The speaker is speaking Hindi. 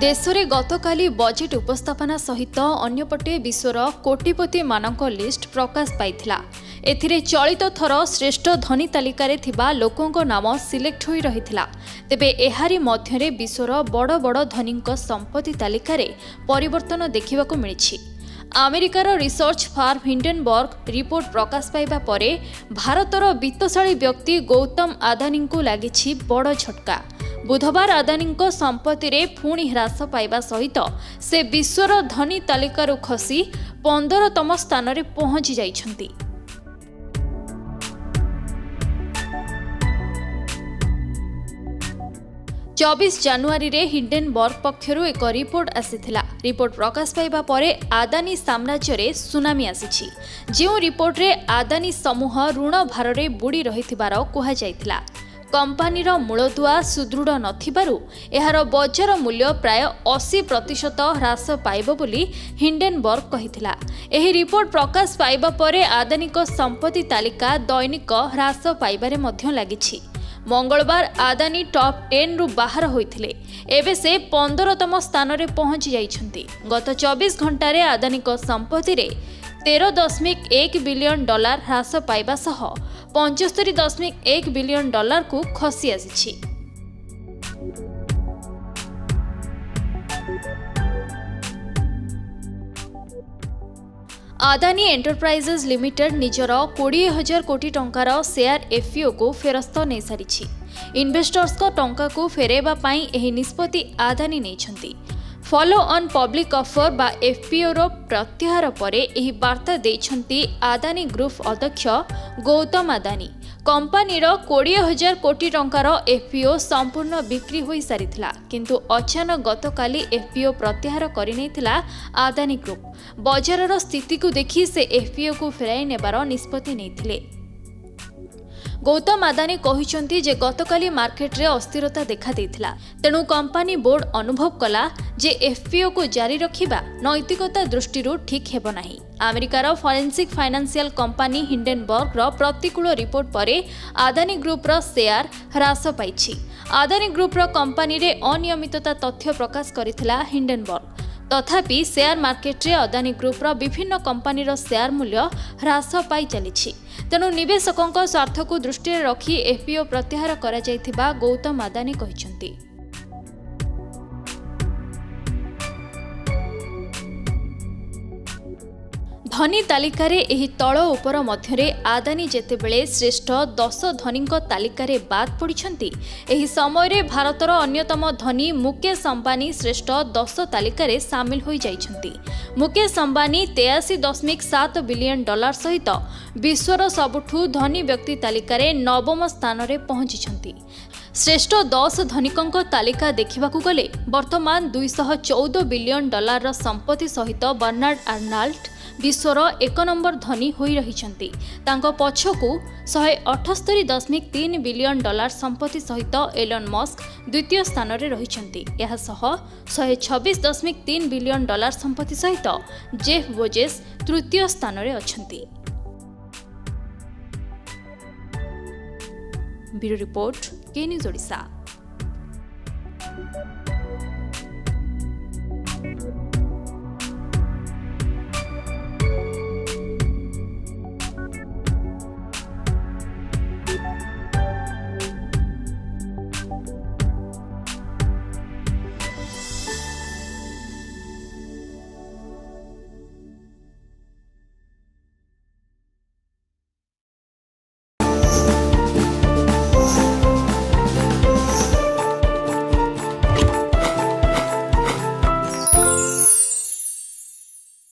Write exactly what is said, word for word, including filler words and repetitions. देश में गतकाली बजेट उपस्थापना सहित अन्यपटे विश्वर कोटिपति मानक लिस्ट प्रकाश पाइथिला। एथिरे चलित थर श्रेष्ठ धनी तालिकार लोकों नाम सिलेक्ट हो रही तेबे एहारी मध्यरे विश्वर बड़ बड़ धनी संपत्ति तालिकार परिवर्तन देखा मिली। अमेरिकार रिसर्च फार्म हिंडेनबर्ग रिपोर्ट प्रकाश पाइबा परे भारतर वित्तशाली व्यक्ति गौतम आदानी को लागिछि बड़ झटका। बुधवार आदानी संपत्ति रे पुणी ह्रास पाइबा सहित से विश्वर धनी तालिकार खसी पंद्रहतम स्थान रे पहुंची जाइछन्ति। चौबीस जनवरी रे हिंडेनबर्ग पक्षरु एक रिपोर्ट आसीथिला। रिपोर्ट प्रकाश पाइबा परे आदानी साम्राज्य रे सुनामी आसीछि। जेउ रिपोर्ट रे आदानी समूह ऋण भार रे बुड़ी रहिथिबार कोहा जायथिला। कंपनी रो मूलदुआ सुदृढ़ नथिबारु एहार बजार मूल्य प्राय अस्सी प्रतिशत ह्रास पाइबो बोली हिंडेनबर्ग कहिथिला। एही रिपोर्ट प्रकाश पाइबा परे आदानी को संपत्ति तालिका दैनिक ह्रास पाइबारे मध्य लागिछि। मंगलवार आदानी टॉप टेन रु बाहर होइथिले, एबे से पंद्रहतम स्थान रे पहुंची जाइछन्ति। गत चौबीस घंटा रे आदानी को संपत्ति रे तेरह दशमिक एक बिलियन डॉलर ह्रास पाइबा सह पंचस्तरी दशमिक एक बिलियन डॉलर को खसी आसीछि। आदानी एंटरप्राइजेस लिमिटेड निजर कोड़े हजार कोटी टंकार शेयर एफओ को फेरस्त नहीं सारी। इन्वेस्टर्स को टंका को फेरेबा पाई एही निष्पत्ति आदानी नेछंती। फॉलो ऑन पब्लिक ऑफर बा एफपीओ रो प्रत्याहार परे एही वार्ता देछंती आदानी ग्रुप अध्यक्ष गौतम आदानी। कंपनीर कोड़े हजार कोटी टंकार एफपीओ संपूर्ण बिक्री हो सारी, किंतु अचानक गतकाली एफपीओ प्रत्याहार करिनेथिला आदानी ग्रुप। बजारर स्थिति को देखि से एफपीओ को फेराई नेबार निष्पत्ति नेथिले। गौतम आदानी कहिसंती जे गतकाली मार्केट रे अस्थिरता देखा देथिला, तेणु कंपनी बोर्ड अनुभव कला जे एफपीओ को जारी रखिबा नैतिकता दृष्टि ठीक हेबो नाही। अमेरिकार फॉरेंसिक फाइनेंशियल कंपनी हिंडेनबर्ग रो प्रतिकूल रिपोर्ट परे आदानी ग्रुप रो शेयर ह्रास पाइछि। आदानी ग्रुप रो कंपनी रे अनियमितता तथ्य प्रकाश करिथिला हिंडेनबर्ग। तथापि शेयर मार्केट रे अदानी ग्रुप रो विभिन्न कंपनी रो शेयर मूल्य ह्रास पाई चलिछि। तेणु निवेशकों को स्वार्थ को दृष्टि रखी एफपीओ प्रत्याहार करा जायथिबा गौतम आदानी कहिसंती। धनी तालिकार एही तल उपर मध्यरे आदानी जेतेबेले श्रेष्ठ दस धनी तालिकार बाद पड़िछंती, एही समय भारतर अन्यतम धनी मुकेश अंबानी श्रेष्ठ दस तालिकार सामिल हो जाइछंती। मुकेश अंबानी तेयासी दशमिक सात बिलियन डॉलर सहित विश्वर सबुठु धनी व्यक्ति तालिकार नवम स्थान रे पहुंची। श्रेष्ठ दस धनिकों तालिका देखा गले बर्तमान दुईशह चौदह बिलियन डॉलर संपत्ति सहित बर्नार्ड आर्नाल्ट विश्वर एक नंबर धनी होई रहिछंती। तांको पछकु शहे अठस्तरी दशमिक तीन बिलियन डॉलर संपत्ति सहित एलन मस्क द्वितीय स्थान रे रहिछंती। यह सह शहे छब्बीस दशमिक तीन बिलियन डॉलर संपत्ति सहित जेफ बोजेस तृतीय स्थान रे अछंती। ब्यूरो रिपोर्ट के न्यूज ओडिशा।